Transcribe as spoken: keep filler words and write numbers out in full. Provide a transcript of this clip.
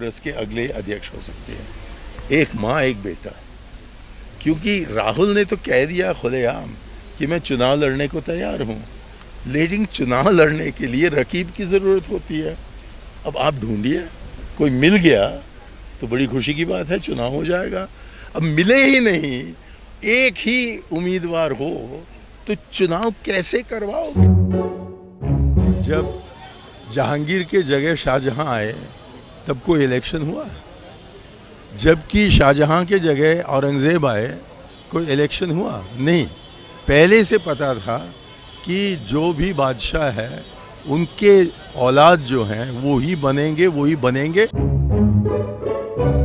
कांग्रेस के अगले अध्यक्ष हो सकते हैं, एक माँ एक बेटा। क्योंकि राहुल ने तो कह दिया खुलेआम कि मैं चुनाव लड़ने को तैयार हूँ, लेकिन चुनाव लड़ने के लिए रकीब की ज़रूरत होती है। अब आप ढूंढिए, कोई मिल गया तो बड़ी खुशी की बात है, चुनाव हो जाएगा। अब मिले ही नहीं, एक ही उम्मीदवार हो तो चुनाव कैसे करवाओगे? जब जहांगीर के जगह शाहजहां आए तब कोई इलेक्शन हुआ? जबकि शाहजहां के जगह औरंगज़ेब आए, कोई इलेक्शन हुआ नहीं। पहले से पता था कि जो भी बादशाह है उनके औलाद जो हैं वो ही बनेंगे वो ही बनेंगे।